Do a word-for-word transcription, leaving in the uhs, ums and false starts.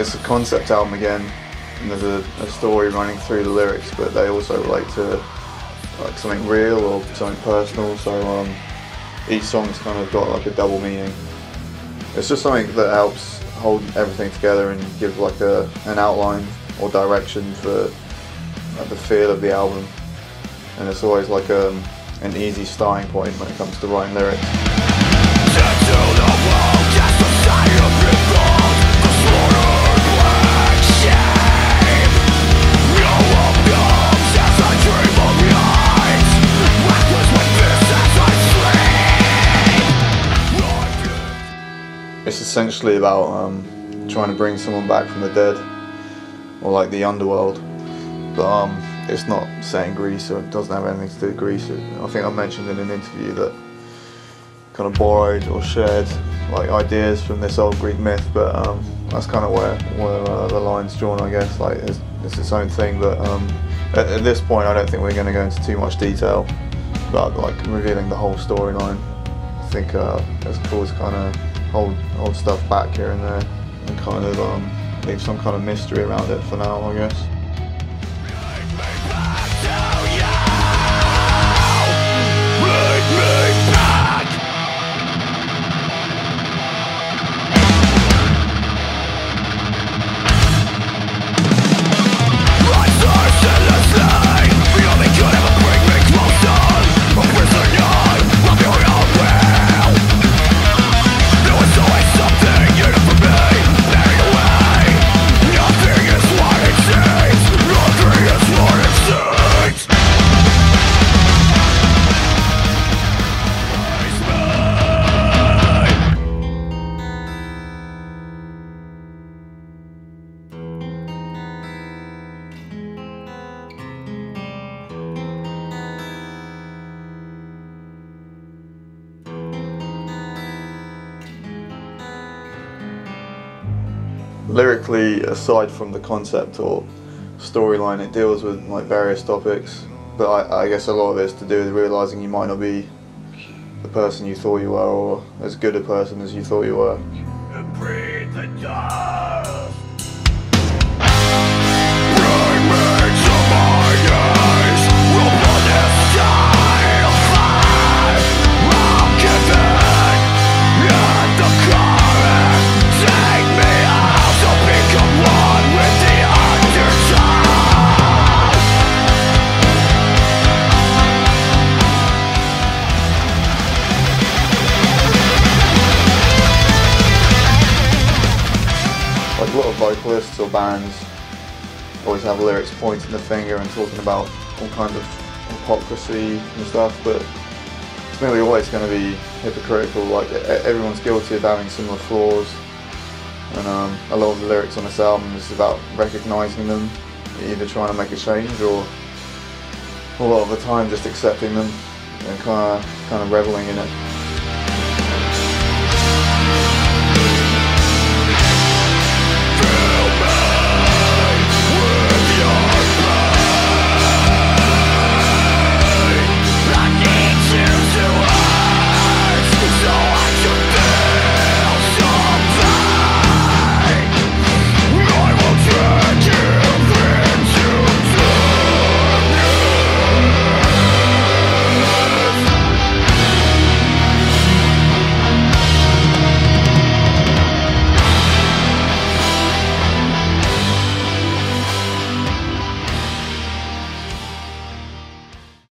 it's a concept album again, and there's a, a story running through the lyrics, but they also relate to like something real or something personal. So um, each song's kind of got like a double meaning. It's just something that helps hold everything together and give like a an outline or direction for like the feel of the album. And it's always like um, an easy starting point when it comes to writing lyrics. It's essentially about um, trying to bring someone back from the dead, or like the underworld, but um, it's not set in Greece, or it doesn't have anything to do with Greece. I think I mentioned in an interview that kind of borrowed or shared like ideas from this old Greek myth, but um, that's kind of where, where uh, the line's drawn, I guess. Like it's, it's its own thing, but um, at, at this point I don't think we're going to go into too much detail about like revealing the whole storyline. I think uh, it's cool to kind of Hold, hold stuff back here and there and kind of um, leave some kind of mystery around it for now, I guess. Lyrically, aside from the concept or storyline, it deals with like various topics, but I, I guess a lot of it's to do with realising you might not be the person you thought you were, or as good a person as you thought you were. Breathe the dust. Like a lot of vocalists or bands always have lyrics pointing the finger and talking about all kinds of hypocrisy and stuff, but it's nearly always going to be hypocritical. Like everyone's guilty of having similar flaws, and um, a lot of the lyrics on this album is about recognising them, either trying to make a change or a lot of the time just accepting them and kind of, kind of revelling in it.